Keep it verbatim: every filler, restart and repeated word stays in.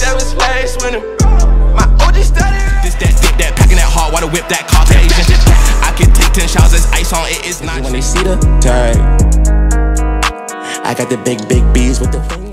That was way swinging. My O G steady. This, that, dick, that, packing that hard water, whip that Caucasian. I can take ten shots, as ice on it, it's not. When they see the dirt, I got the big, big bees with the